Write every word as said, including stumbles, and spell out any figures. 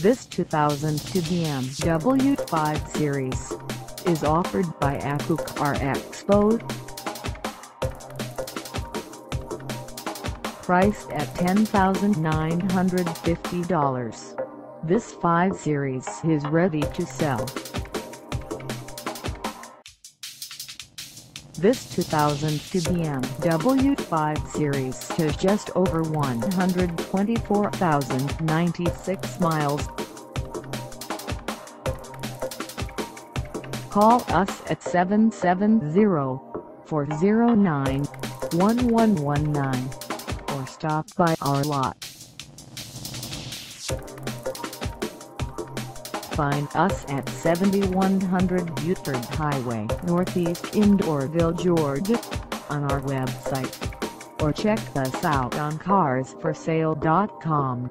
This two thousand two B M W five Series is offered by Accu-Car Expo. Priced at ten thousand nine hundred fifty dollars, this five Series is ready to sell. This two thousand two B M W five Series has just over one hundred twenty-four thousand ninety-six miles. Call us at seven seven zero, four zero nine, one one one nine or stop by our lot. Find us at seventy-one hundred Buford Highway Northeast in Doraville, Georgia, on our website, or check us out on cars for sale dot com.